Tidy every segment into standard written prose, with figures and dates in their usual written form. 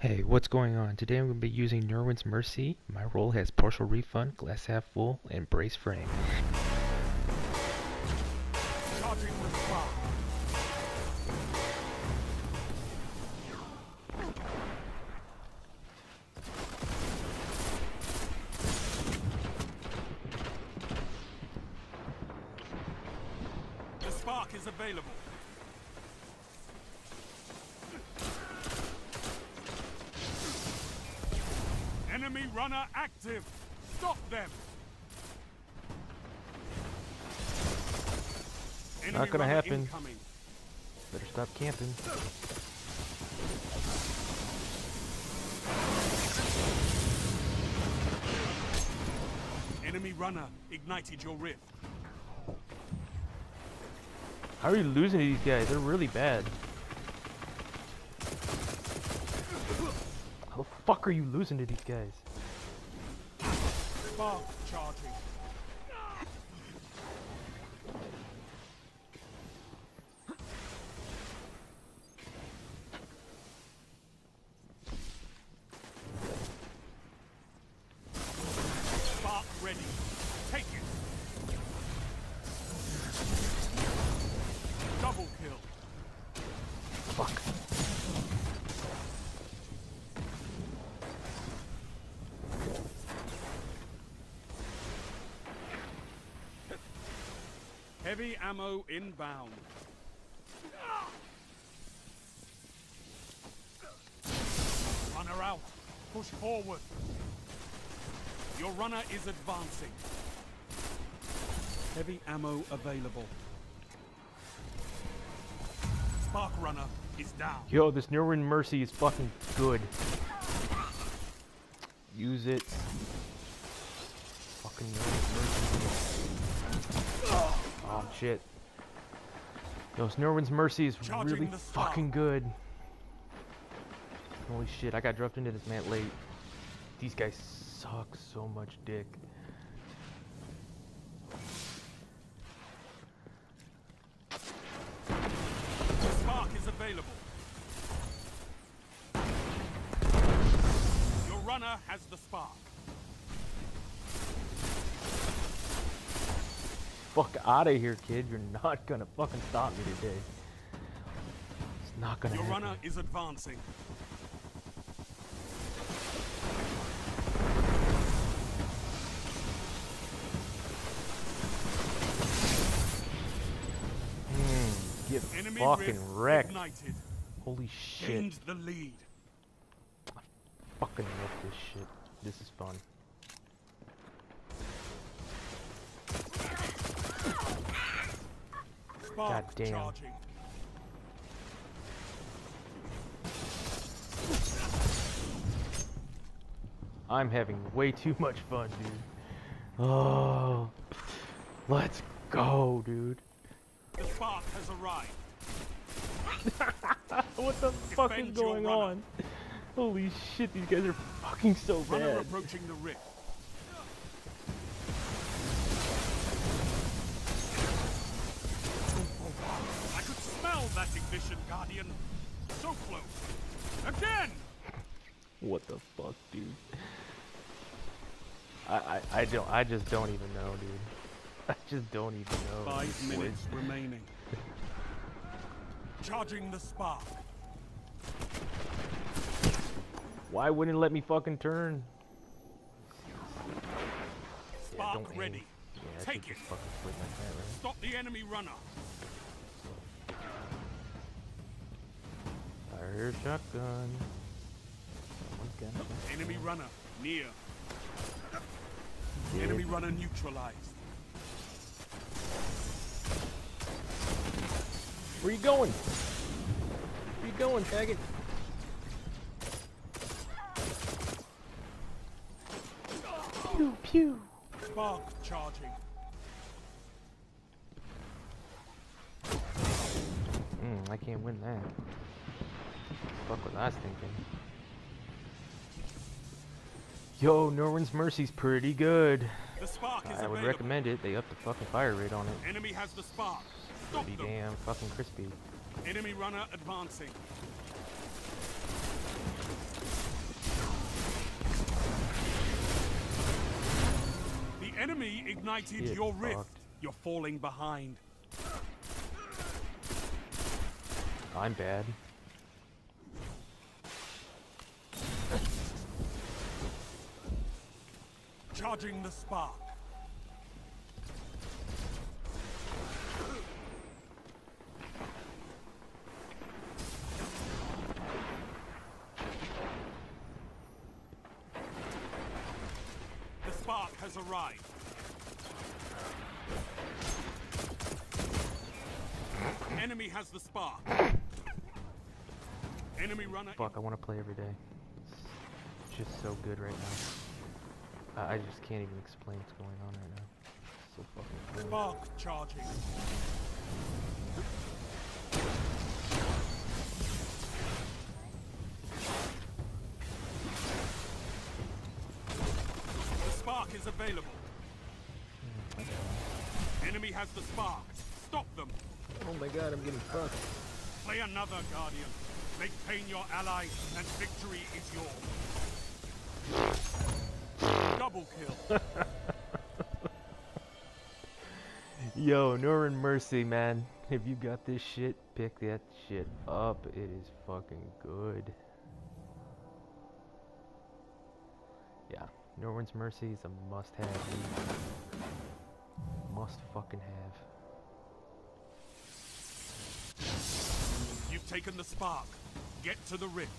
Hey, what's going on? Today I'm going to be using Nirwen's Mercy. My role has partial refund, glass half full, and brace frame. The spark is available. Enemy runner active! Stop them! Not gonna happen. Incoming. Better stop camping. Enemy runner ignited your rift. How are you losing to these guys? They're really bad. How the fuck are you losing to these guys? Spark charging. Spark ready. Take it. Double kill. Fuck. Heavy ammo inbound. Runner out. Push forward. Your runner is advancing. Heavy ammo available. Spark runner is down. Yo, this Nirwen's Mercy is fucking good. Use it. Fucking Nirwen's Mercy. Oh shit. Those Nirwen's Mercy is really fucking good. Holy shit, I got dropped into this man late. These guys suck so much dick. The spark is available. Your runner has the spark. Fuck out of here, kid. You're not gonna fucking stop me today. It's not gonna happen. Your runner is advancing. Get fucking wrecked. Holy shit. Change the lead. I fucking love this shit. This is fun. God damn. Charging. I'm having way too much fun, dude. Oh, let's go, dude. The spark has arrived. What the fuck is going on? Holy shit, these guys are fucking so bad. Runner approaching the rift. That ignition, Guardian. So close. Again! What the fuck, dude? I just don't even know, dude. I just don't even know. 5 minutes remaining. Charging the spark. Why wouldn't it let me fucking turn? Spark yeah, don't ready. Yeah, take it. Fucking like that, right? Stop the enemy runner. Here's shotgun. Enemy runner near. Dead. Enemy runner neutralized. Where you going? Where you going, faggot? Pew pew. Spark charging. I can't win that. Fuck what I was thinking. Yo, Nirwen's Mercy's pretty good. The spark is available. I would recommend it. They upped the fucking fire rate on it. Enemy has the spark. Stop pretty them. Damn fucking crispy. Enemy runner advancing. ignited your rift. You're falling behind. I'm bad. Charging the spark. The spark has arrived. Enemy has the spark. Enemy runner. Fuck, I want to play every day. It's just so good right now. I just can't even explain what's going on right now. It's so fucking cool. Mark charging. The spark is available. Enemy has the spark. Stop them. Oh my god, I'm getting fucked. Play another, Guardian. Make pain your ally, and victory is yours. Double kill. Yo, Nirwen's Mercy, man. If you got this shit, pick that shit up. It is fucking good. Yeah, Nirwen's Mercy is a must-have. Must fucking have. You've taken the spark. Get to the rift.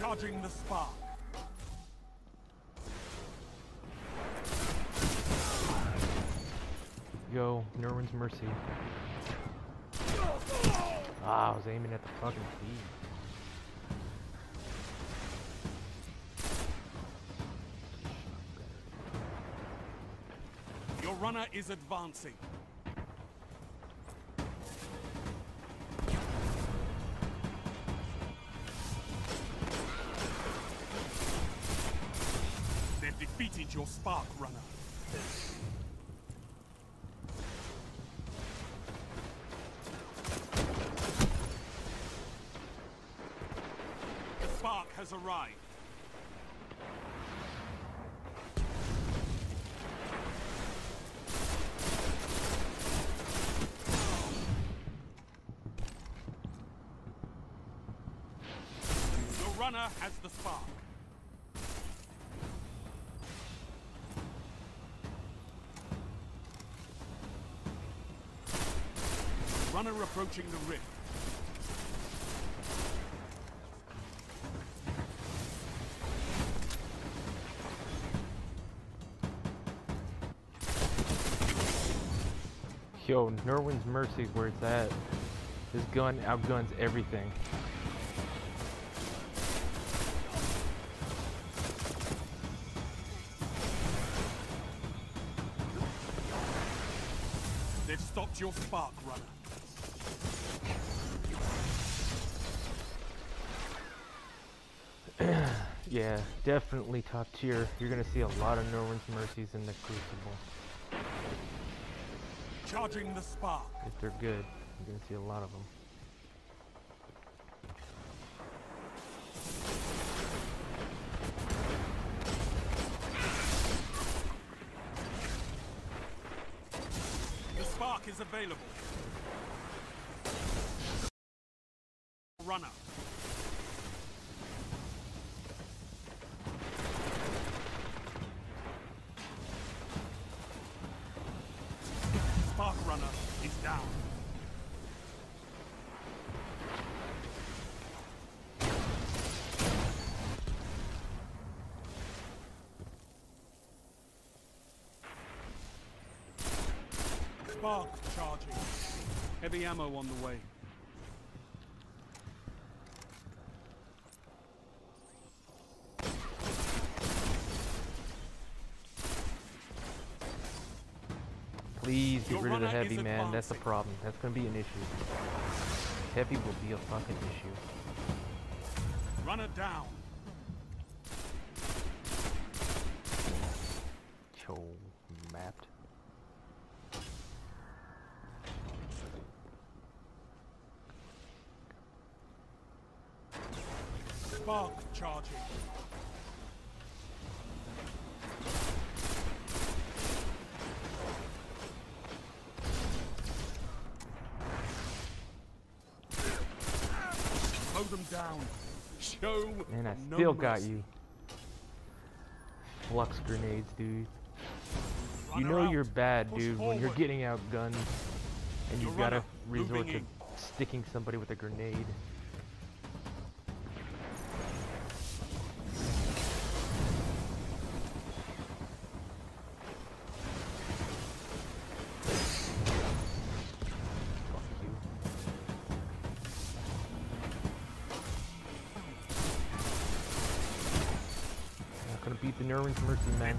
Charging the spark. Yo, Nirwen's Mercy. Ah, I was aiming at the fucking feet. Your runner is advancing. Defeated your spark runner. The spark has arrived. The runner has the spark. Runner approaching the rift. Yo, Nirwen's Mercy, where it's at. This gun outguns everything. They've stopped your spark, runner. Yeah, definitely top tier. You're gonna see a lot of Nirwen's Mercies in the Crucible. Charging the spark. If they're good, you're gonna see a lot of them. The spark is available. Runner. Runner is down. Spark charging. Heavy ammo on the way. Please get rid of the heavy, man. That's the problem. That's gonna be an issue. Heavy will be a fucking issue. Run it down. Yo, mapped. Spark charging. Them down. Show and I no still mercy. Got you. Flux grenades, dude. You know you're bad, dude, when you're getting outgunned and you've got to resort to sticking somebody with a grenade. Beat the Nirwen's Mercy, man.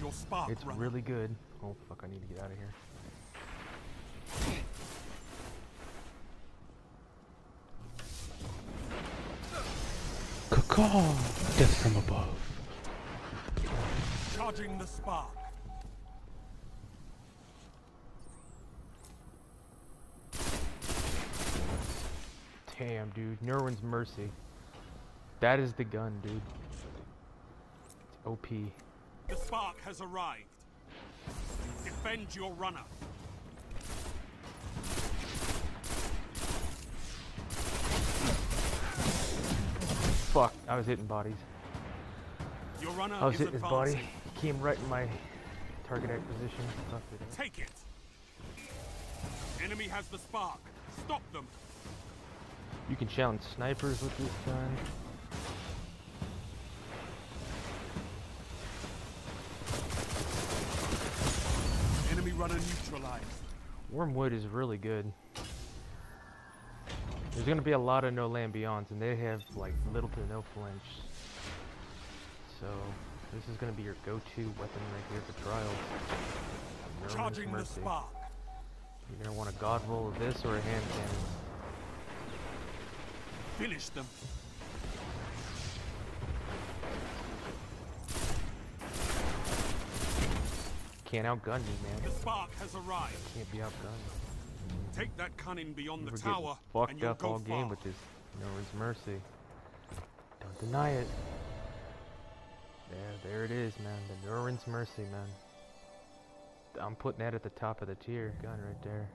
Your spark, it's runner. Really good. Oh fuck, I need to get out of here. Caw-caw! Death from above. Charging the spark. Damn, dude. Nirwen's Mercy. That is the gun, dude. OP. The spark has arrived. Defend your runner. Fuck, I was hitting bodies. Your runner I was hitting his body. Came right in my target acquisition. Take it. Enemy has the spark. Stop them. You can challenge snipers with this gun. Runner neutralized. Wormwood is really good. There's gonna be a lot of No-Land-Beyonds, and they have like little to no flinch. So this is gonna be your go-to weapon right here for trials. Charging the spark. You're gonna want a god roll of this or a hand cannon. Finish them. Can't outgun me, man. The spark has arrived. Can't be outgunned. Take that cunning beyond the tower. Fucked up all game with this. Nirwen's Mercy. Don't deny it. There it is, man. The Nirwen's Mercy, man. I'm putting that at the top of the tier gun right there.